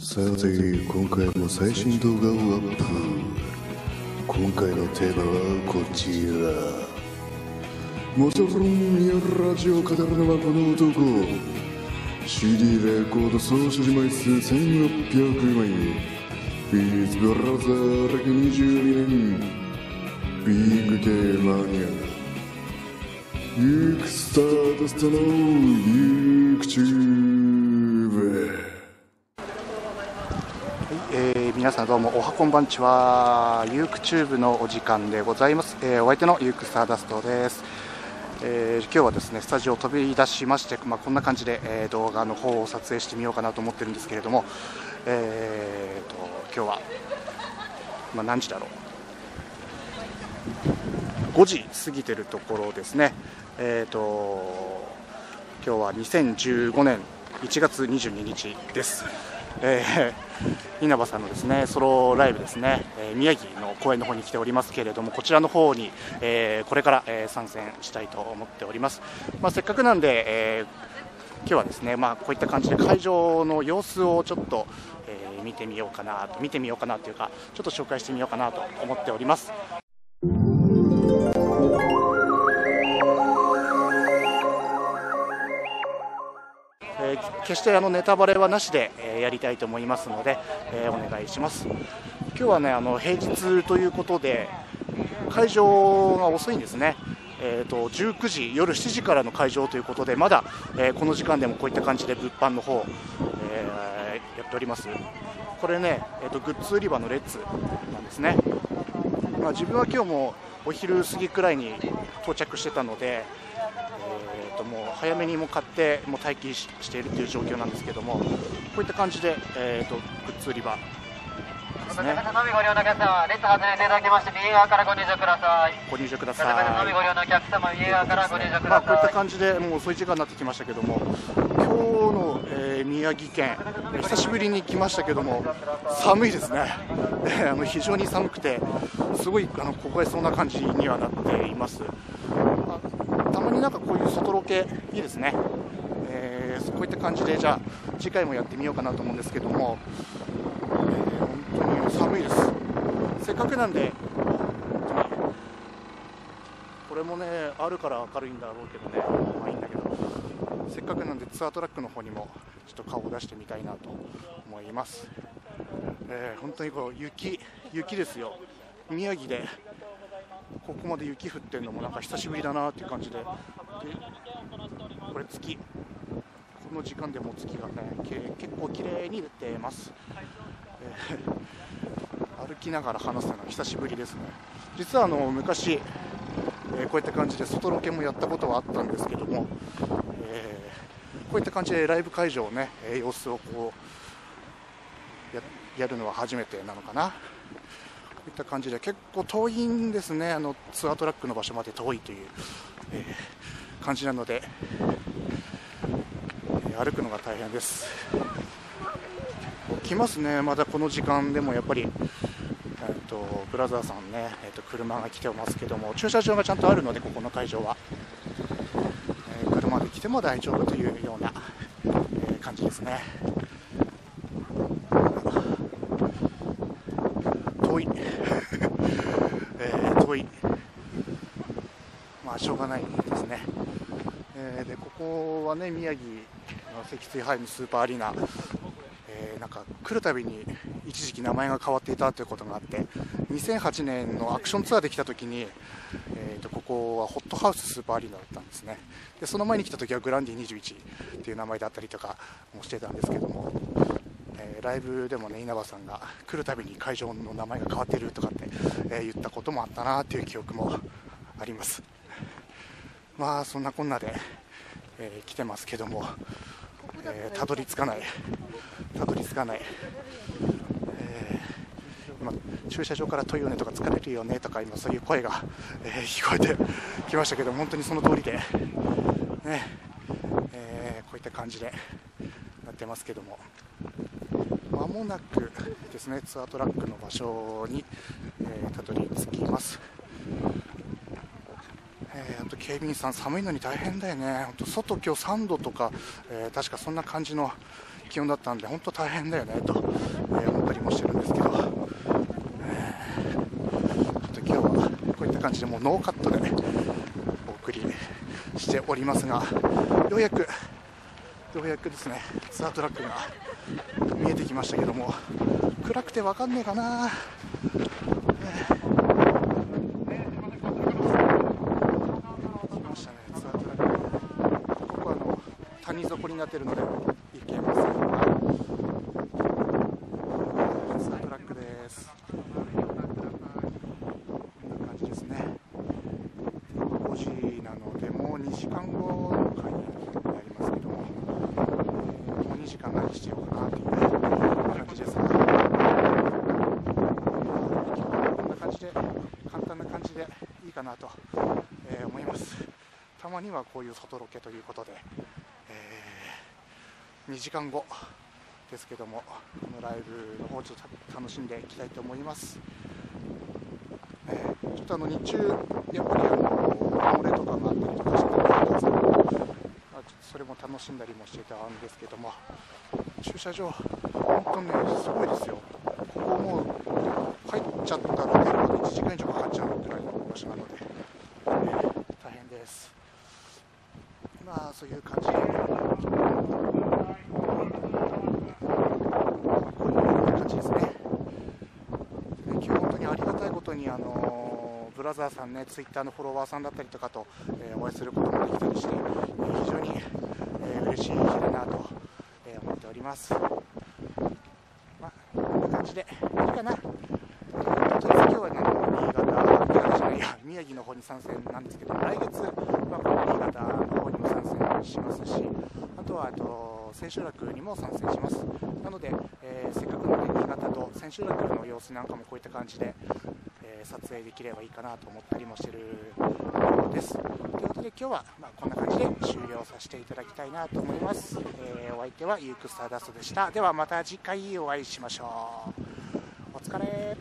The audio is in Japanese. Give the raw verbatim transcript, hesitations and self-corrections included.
さて、今回も最新動画をアップ。今回のテーマはこちら。もちろんニャラジオを語るのはこの男。 シーディー レコード総所持枚数せんろっぴゃくまい、ビーズブラザー歴にじゅうにねん、ビッグゲーマニア、ユークスタートスタの YouTube。 えー、皆さんどうもおはこんばんちは、ユークチューブのお時間でございます。えー、お相手のユークスターダストです。えー、今日はですねスタジオを飛び出しまして、まあ、こんな感じで、えー、動画の方を撮影してみようかなと思ってるんですけれども、えー、と今日は、まあ、何時だろう、ごじ過ぎてるところですね。えー、と今日はにせんじゅうごねんいちがつにじゅうににちです。えー、稲葉さんのですねソロライブですね、えー、宮城の公園の方に来ておりますけれども、こちらの方に、えー、これから、えー、参戦したいと思っております。まあ、せっかくなんで、えー、今日はですね、まあ、こういった感じで会場の様子をちょっと、えー、見てみようかなと見てみようかなというかちょっと紹介してみようかなと思っております。決してあのネタバレはなしで、えー、やりたいと思いますので、えー、お願いします。今日はねあの平日ということで会場が遅いんですね。えー、とじゅうくじ夜しちじからの会場ということで、まだ、えー、この時間でもこういった感じで物販の方、えー、やっております。これね、えー、とグッズ売り場の列なんですね。まあ、自分は今日もお昼過ぎくらいに到着してたので、えー、ともう早めにも買ってもう待機 し, しているという状況なんですけども、こういった感じで、えー、とグッズ売り場ですね。ご利用のお客様、列外れていただきまして右側からご入場ください。ご入場ください。ご利用のお客様、右側からご入場ください。まあ、こういった感じでもう遅い時間になってきましたけども、今日の、えー、宮城県久しぶりに来ましたけども寒いですね。あの非常に寒くてすごいあの凍えそうな感じにはなっています。たまになんかこういう外ロケいいですね。えー、こういった感じでじゃあ次回もやってみようかなと思うんですけども、えー、本当に寒いです。せっかくなんでこれもねあるから明るいんだろうけどね、まあいいんだけど、せっかくなんでツアートラックの方にもちょっと顔を出してみたいなと思います。えー、本当にこう雪雪ですよ。宮城でここまで雪降ってるのもなんか久しぶりだなっていう感じ で, でこれ月この時間でも月がね結構綺麗に出てます。えー、歩きながら話すのは久しぶりですね。実はあの昔、えー、こういった感じで外ロケもやったことはあったんですけども、えー、こういった感じでライブ会場をね様子をこう や, やるのは初めてなのかな。こういった感じで結構遠いんですね。あのツアートラックの場所まで遠いという、えー、感じなので、えー、歩くのが大変です。来ますね。まだこの時間でもやっぱり、えー、とブラザーさんね、えー、と車が来てますけども、駐車場がちゃんとあるのでここの会場は、えー、車で来ても大丈夫というような、えー、感じですね。遠い、まあしょうがないですね。えー、でここはね宮城の積水ハイムスーパーアリーナ、えー、なんか来るたびに一時期名前が変わっていたということがあって、にせんはちねんのアクションツアーで来た時に、えー、とここはホットハウススーパーアリーナだったんですね。でその前に来た時はグランディにじゅういちっていう名前だったりとかもしてたんですけども、ライブでもね稲葉さんが来るたびに会場の名前が変わってるとかって、えー、言ったこともあったなという記憶もあります。まあそんなこんなで、えー、来てますけども、えー、たどり着かないたどり着かない、えー、今駐車場から遠いよねとか疲れるよねとか今そういう声が、えー、聞こえてきましたけど、本当にその通りで、ねえー、こういった感じでなってますけども、まもなくですねツアートラックの場所に、えー、たどり着きます。えー、あと警備員さん寒いのに大変だよね。ほんと外今日さんどとか、えー、確かそんな感じの気温だったんで本当大変だよねと思ったりもしてるんですけど、ちょっと今日はこういった感じでもうノーカットでねお送りしておりますが、ようやくようやくですねツアートラックが見えてきましたけども、暗くて分かんねえかな。谷底になっているので行けませんが、ツアートラックです。こんな感じですね。ごじなのでもうにじかんごの回になりますけども、もうにじかん何してようかなという感じですが、こんな感じで簡単な感じでいいかなと思います。たまにはこういう外ロケということで、えー、にじかんごですけども、このライブの方ちょっと楽しんでいきたいと思います。えー、ちょっとあの日中やっぱりあの漏れとかがあったりとかして、あそれも楽しんだりもしてたんですけども、駐車場本当ねすごいですよ。ここもう入っちゃったら結構いちじかん以上かかっちゃうくらいの場所なので、えー、大変です。まあそういう感じで、こういう感じですね。今日本当にありがたいことにあのブラザーさんね、ツイッターのフォロワーさんだったりとかと、えー、お会いすることもできたりして、非常に、えー、嬉しい日だなと、えー、思っております。まあこんな感じでいいかな。とりあえず今日はね新潟じゃないや宮城の方に参戦なんですけど、来月まあこの新潟の方にも参戦しますし、あとはあと千秋楽にも参戦します。なので、えー、せっかくの、ね、新潟と千秋楽の様子なんかもこういった感じで、えー、撮影できればいいかなと思ったりもしているのです。ということで今日はまあこんな感じで終了させていただきたいなと思います。えー、お相手はユークスターダストでした。ではまた次回お会いしましょう。お疲れ。